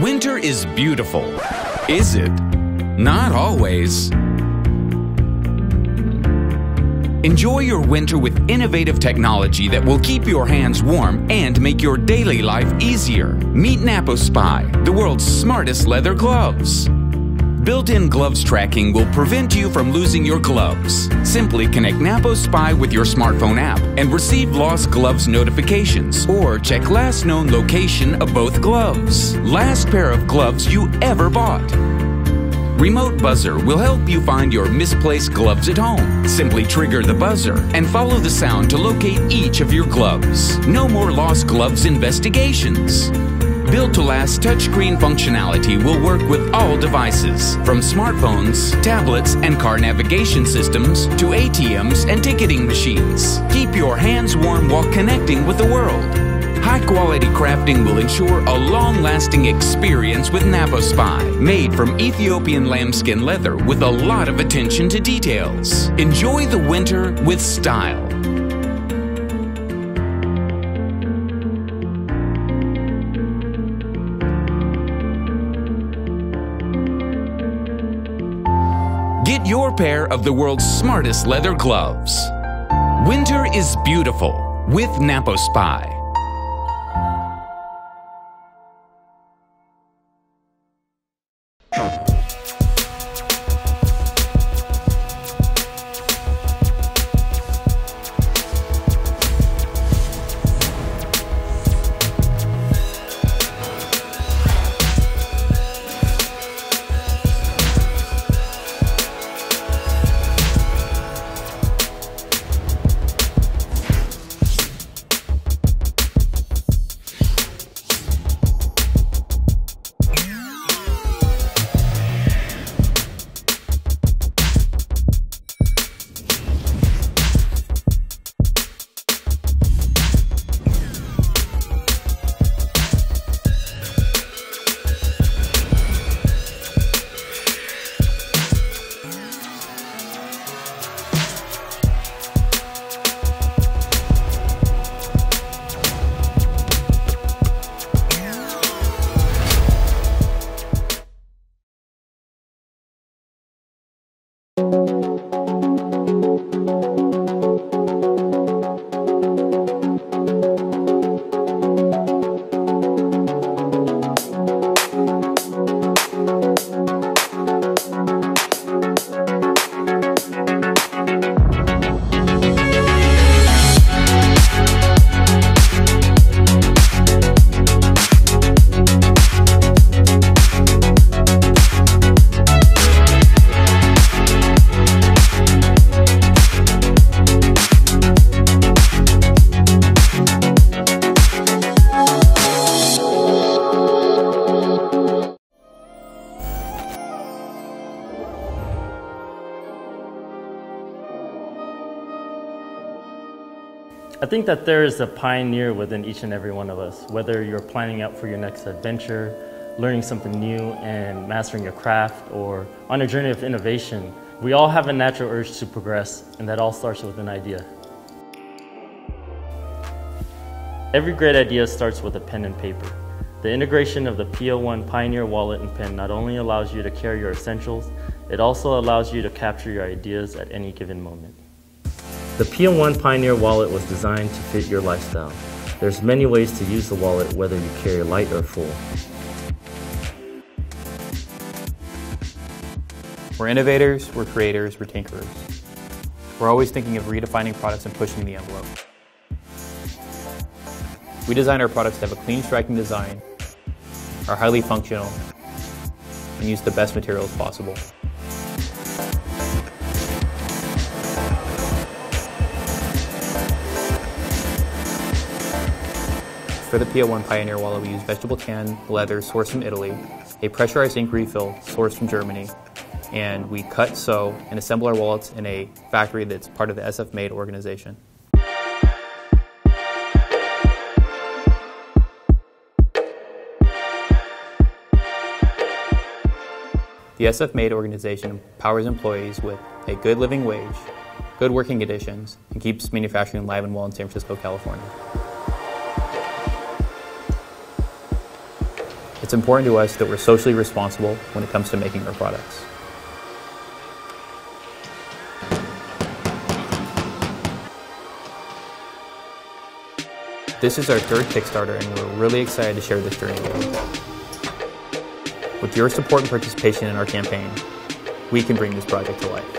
Winter is beautiful. Is it? Not always. Enjoy your winter with innovative technology that will keep your hands warm and make your daily life easier. Meet NAPOSPY, the world's smartest leather gloves. Built-in gloves tracking will prevent you from losing your gloves. Simply connect NAPOSPY with your smartphone app and receive lost gloves notifications, or check last known location of both gloves. Last pair of gloves you ever bought. Remote buzzer will help you find your misplaced gloves at home. Simply trigger the buzzer and follow the sound to locate each of your gloves. No more lost gloves investigations. Built to last touchscreen functionality will work with all devices, from smartphones, tablets, and car navigation systems to ATMs and ticketing machines. Keep your hands warm while connecting with the world. High-quality crafting will ensure a long-lasting experience with NAPOSPY, made from Ethiopian lambskin leather with a lot of attention to details. Enjoy the winter with style. Get your pair of the world's smartest leather gloves. Winter is beautiful with NAPOSPY. I think that there is a pioneer within each and every one of us, whether you're planning out for your next adventure, learning something new and mastering your craft, or on a journey of innovation. We all have a natural urge to progress, and that all starts with an idea. Every great idea starts with a pen and paper. The integration of the PM1 Pioneer Wallet and pen not only allows you to carry your essentials, it also allows you to capture your ideas at any given moment. The PM1 Pioneer Wallet was designed to fit your lifestyle. There's many ways to use the wallet, whether you carry light or full. We're innovators, we're creators, we're tinkerers. We're always thinking of redefining products and pushing the envelope. We design our products to have a clean striking design, are highly functional, and use the best materials possible. For the PM1 Pioneer Wallet, we use vegetable can leather sourced from Italy, a pressurized ink refill sourced from Germany, and we cut, sew, and assemble our wallets in a factory that's part of the SF Made organization. The SF Made organization empowers employees with a good living wage, good working conditions, and keeps manufacturing alive and well in San Francisco, California. It's important to us that we're socially responsible when it comes to making our products. This is our third Kickstarter, and we're really excited to share this journey with you. With your support and participation in our campaign, we can bring this project to life.